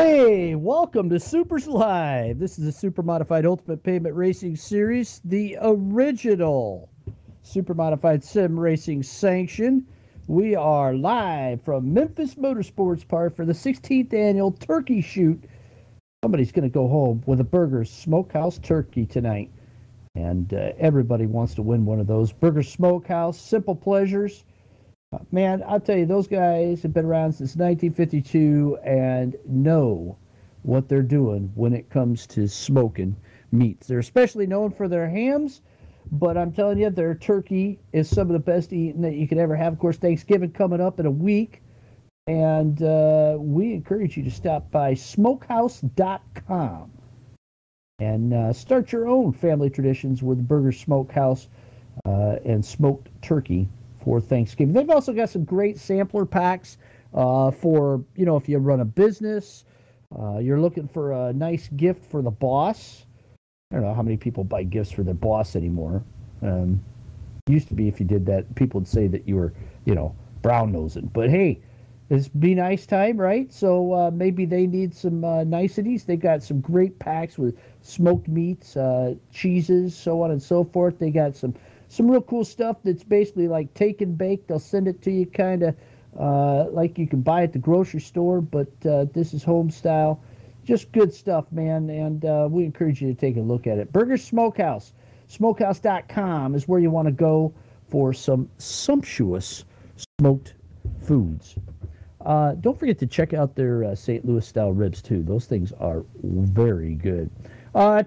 Hey, welcome to SUPRS Live. This is a Super Modified Ultimate Pavement Racing Series, the original Super Modified Sim Racing Sanction. We are live from Memphis Motorsports Park for the 16th annual turkey shoot. Somebody's going to go home with a Burgers Smokehouse turkey tonight. And everybody wants to win one of those. Burgers Smokehouse, Simple Pleasures. Man, I'll tell you, those guys have been around since 1952 and know what they're doing when it comes to smoking meats. They're especially known for their hams, but I'm telling you, their turkey is some of the best eating that you could ever have. Of course, Thanksgiving coming up in a week, and we encourage you to stop by smokehouse.com and start your own family traditions with Burger Smokehouse and smoked turkey for Thanksgiving. They've also got some great sampler packs for, you know, if you run a business, you're looking for a nice gift for the boss. I don't know how many people buy gifts for their boss anymore. Used to be if you did that, people would say that you were, you know, brown-nosing. But hey, it's be nice time, right? So maybe they need some niceties. They've got some great packs with smoked meats, cheeses, so on and so forth. They got some real cool stuff that's basically like take and bake. They'll send it to you kind of like you can buy at the grocery store, but this is home style. Just good stuff, man, and we encourage you to take a look at it. Burgers Smokehouse, smokehouse.com is where you want to go for some sumptuous smoked foods. Don't forget to check out their St. Louis-style ribs, too. Those things are very good.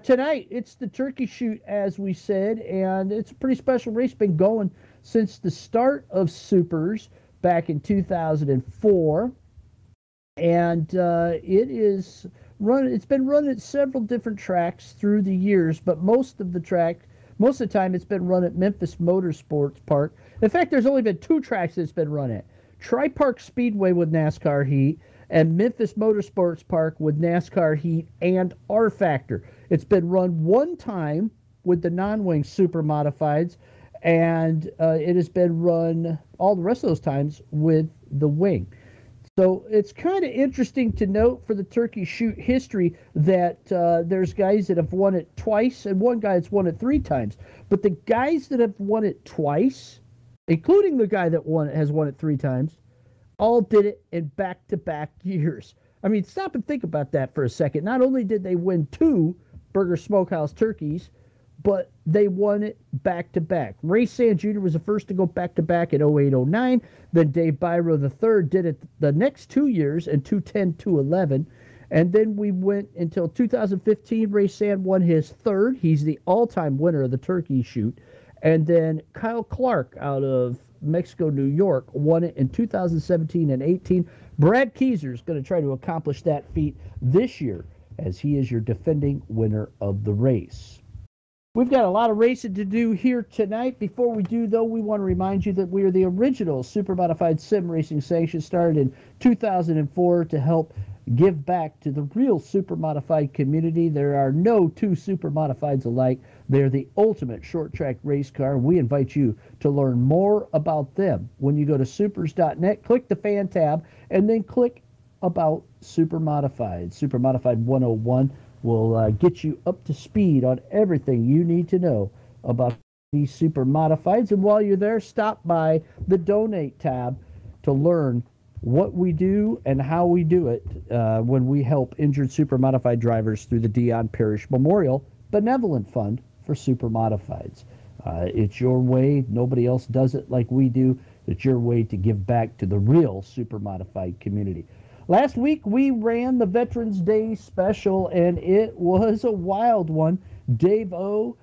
Tonight, it's the turkey shoot, as we said, and it's a pretty special race. Been going since the start of SUPRS back in 2004, and it's been run at several different tracks through the years, but most of the time, it's been run at Memphis Motorsports Park. In fact, there's only been two tracks it's been run at: Tri-Park Speedway with NASCAR Heat, and Memphis Motorsports Park with NASCAR Heat and R Factor. It's been run one time with the non-wing Super Modifieds, and it has been run all the rest of those times with the wing. So it's kind of interesting to note for the turkey shoot history that there's guys that have won it twice and one guy that's won it three times. But the guys that have won it twice, including the guy that has won it three times, all did it in back-to-back years. I mean, stop and think about that for a second. Not only did they win two Burger Smokehouse turkeys, but they won it back-to-back. Ray Sand Jr. was the first to go back-to-back in 08-09. Then Dave Byrow III did it the next 2 years in 2010-2011. And then we went until 2015. Ray Sand won his third. He's the all-time winner of the turkey shoot. And then Kyle Clark out of Mexico, New York, won it in 2017 and 18. Brad Kieser is going to try to accomplish that feat this year, as he is your defending winner of the race. We've got a lot of racing to do here tonight. Before we do, though, we want to remind you that we are the original Super Modified Sim Racing Sanction, started in 2004 to help give back to the real Super Modified community. There are no two Super Modifieds alike. They're the ultimate short track race car. We invite you to learn more about them when you go to supers.net, click the fan tab, and then click about Super Modified. Super Modified 101 will get you up to speed on everything you need to know about these Super Modifieds. And while you're there, stop by the Donate tab to learn what we do and how we do it when we help injured Super Modified drivers through the Dion Parish Memorial Benevolent Fund for Super Modifieds. It's your way. Nobody else does it like we do. It's your way to give back to the real Super Modified community. Last week, we ran the Veterans Day special, and it was a wild one. Dave O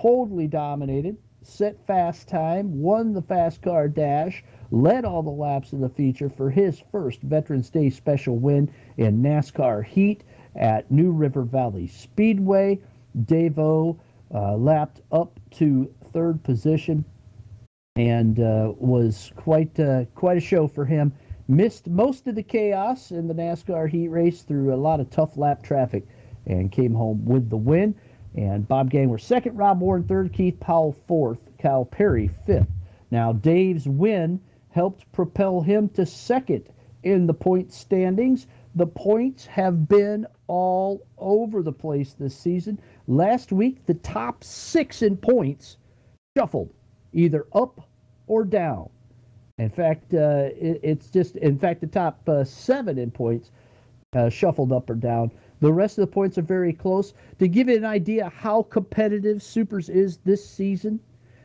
totally dominated, set fast time, won the fast car dash, led all the laps in the feature for his first Veterans Day special win in NASCAR Heat at New River Valley Speedway. Dave O lapped up to third position, and was quite a show for him. Missed most of the chaos in the NASCAR Heat race through a lot of tough lap traffic, and came home with the win. And Bob Gangwer second, Rob Warren third, Keith Powell fourth, Kyle Perry fifth. Now Dave's win helped propel him to second in the point standings. The points have been all over the place this season. Last week, the top six in points shuffled either up or down. In fact, the top seven in points shuffled up or down. The rest of the points are very close. To give you an idea how competitive Supers is this season,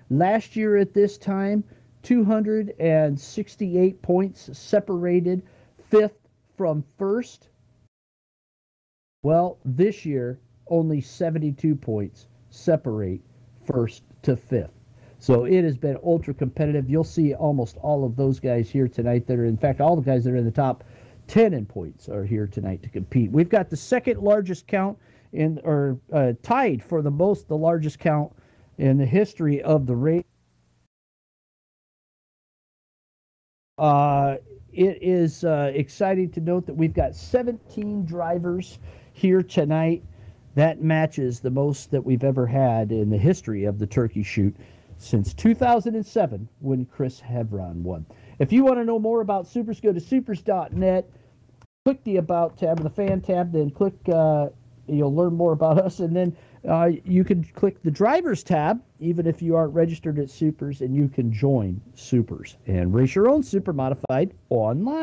last year at this time, 268 points separated fifth from first. Well, this year, only 72 points separate first to fifth. So it has been ultra competitive. You'll see almost all of those guys here tonight that are, in fact, all the guys that are in the top 10 in points are here tonight to compete. We've got the second largest count, tied for the largest count in the history of the race. It is exciting to note that we've got 17 drivers here tonight. That matches the most that we've ever had in the history of the turkey shoot since 2007 when Chris Hevron won. If you want to know more about Supers, go to supers.net, click the About tab or the Fan tab, then click, you'll learn more about us, and then you can click the Drivers tab, even if you aren't registered at Supers, and you can join Supers and race your own super modified online.